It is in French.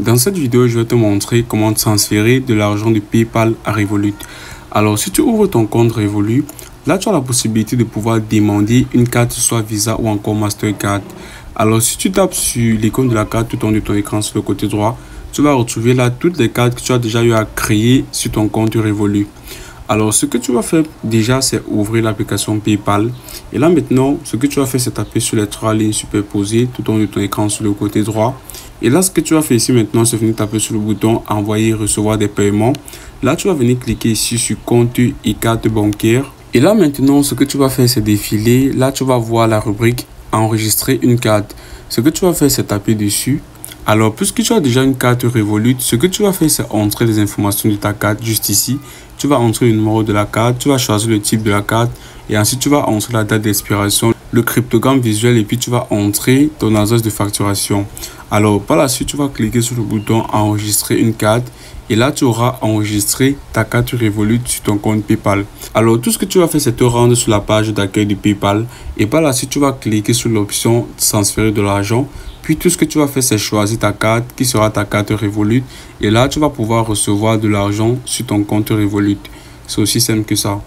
Dans cette vidéo, je vais te montrer comment transférer de l'argent de PayPal à Revolut. Alors, si tu ouvres ton compte Revolut, là, tu as la possibilité de pouvoir demander une carte, soit Visa ou encore Mastercard. Alors, si tu tapes sur l'icône de la carte tout en haut de ton écran sur le côté droit, tu vas retrouver là toutes les cartes que tu as déjà eu à créer sur ton compte Revolut. Alors, ce que tu vas faire déjà, c'est ouvrir l'application PayPal. Et là, maintenant, ce que tu vas faire, c'est taper sur les trois lignes superposées tout en haut de ton écran sur le côté droit. Et là, ce que tu vas faire ici maintenant, c'est venir taper sur le bouton envoyer, recevoir des paiements. Là, tu vas venir cliquer ici sur compte et carte bancaire. Et là, maintenant, ce que tu vas faire, c'est défiler. Là, tu vas voir la rubrique enregistrer une carte. Ce que tu vas faire, c'est taper dessus. Alors, puisque tu as déjà une carte Revolut, ce que tu vas faire, c'est entrer les informations de ta carte juste ici. Tu vas entrer le numéro de la carte, tu vas choisir le type de la carte et ensuite tu vas entrer la date d'expiration, le cryptogramme visuel et puis tu vas entrer ton adresse de facturation. Alors, par la suite, tu vas cliquer sur le bouton enregistrer une carte et là, tu auras enregistré ta carte Revolut sur ton compte PayPal. Alors, tout ce que tu vas faire, c'est te rendre sur la page d'accueil de PayPal et par la suite, tu vas cliquer sur l'option transférer de l'argent. Puis, tout ce que tu vas faire, c'est choisir ta carte qui sera ta carte Revolut et là, tu vas pouvoir recevoir de l'argent sur ton compte Revolut. C'est aussi simple que ça.